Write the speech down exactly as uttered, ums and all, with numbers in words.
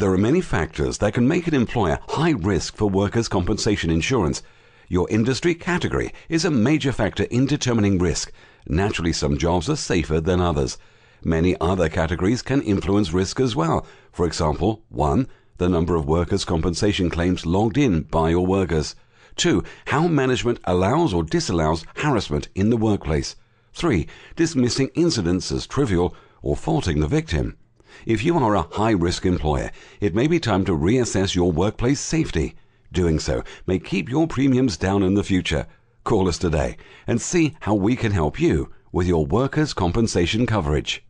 There are many factors that can make an employer high risk for workers' compensation insurance. Your industry category is a major factor in determining risk. Naturally, some jobs are safer than others. Many other categories can influence risk as well. For example, one The number of workers' compensation claims logged in by your workers. two How management allows or disallows harassment in the workplace. three Dismissing incidents as trivial or faulting the victim. If you are a high-risk employer, it may be time to reassess your workplace safety. Doing so may keep your premiums down in the future. Call us today and see how we can help you with your workers' compensation coverage.